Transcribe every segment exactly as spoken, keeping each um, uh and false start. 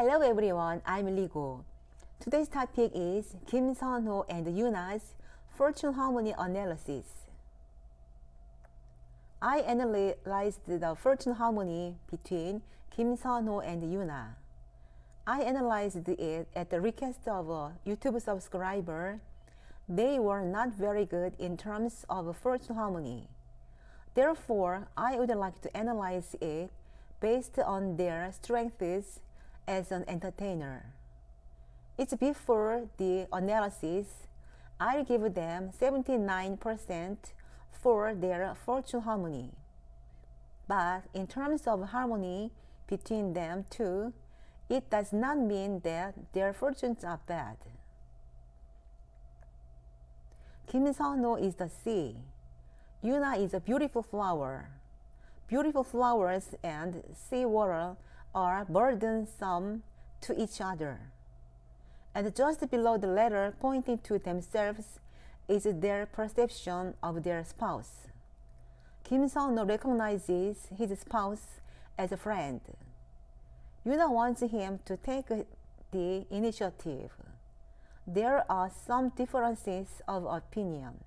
Hello everyone, I'm Ligo. Today's topic is Kim Seon-ho and Yuna's fortune harmony analysis. I analyzed the fortune harmony between Kim Seon-ho and Yuna. I analyzed it at the request of a YouTube subscriber. They were not very good in terms of fortune harmony. Therefore, I would like to analyze it based on their strengths as an entertainer. It's before the analysis, I'll give them seventy-nine percent for their fortune harmony. But in terms of harmony between them two, it does not mean that their fortunes are bad. Kim Seon-ho is the sea. Yuna is a beautiful flower. Beautiful flowers and seawater are burdensome to each other. And just below the letter pointing to themselves is their perception of their spouse. Kim Seon-ho recognizes his spouse as a friend. Yuna wants him to take the initiative. There are some differences of opinion.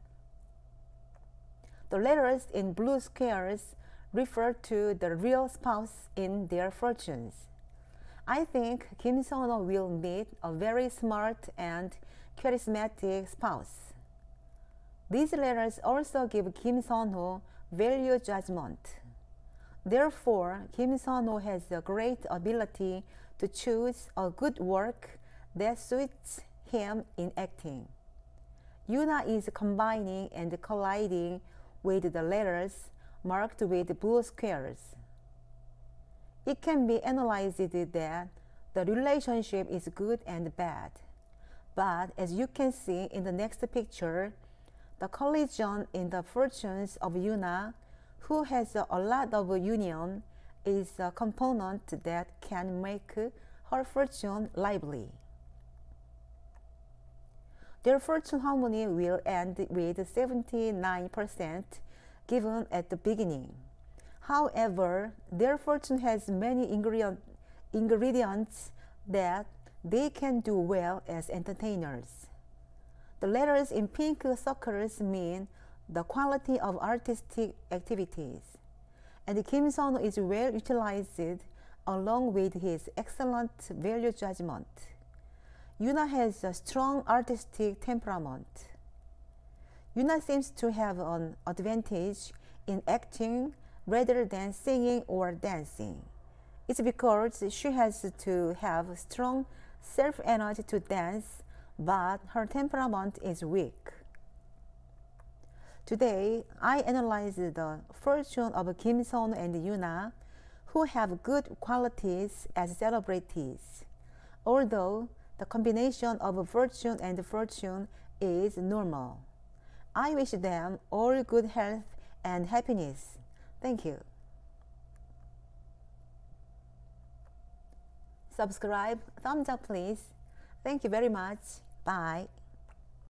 The letters in blue squares refer to the real spouse in their fortunes. I think Kim Seon-ho will meet a very smart and charismatic spouse. These letters also give Kim Seon-ho value judgment. Therefore, Kim Seon-ho has a great ability to choose a good work that suits him in acting. Yuna is combining and colliding with the letters marked with blue squares. It can be analyzed that the relationship is good and bad, but as you can see in the next picture, the collision in the fortunes of Yuna, who has a lot of union, is a component that can make her fortune lively. Their fortune harmony will end with seventy-nine percent given at the beginning. However, their fortune has many ingredient, ingredients that they can do well as entertainers. The letters in pink circles mean the quality of artistic activities, and Kim Seon-ho is well utilized along with his excellent value judgment. Yuna has a strong artistic temperament. Yuna seems to have an advantage in acting rather than singing or dancing. It's because she has to have strong self-energy to dance, but her temperament is weak. Today, I analyzed the fortune of Kim Seon-ho and Yuna, who have good qualities as celebrities, although the combination of fortune and fortune is normal. I wish them all good health and happiness. Thank you. Subscribe, thumbs up please. Thank you very much. Bye.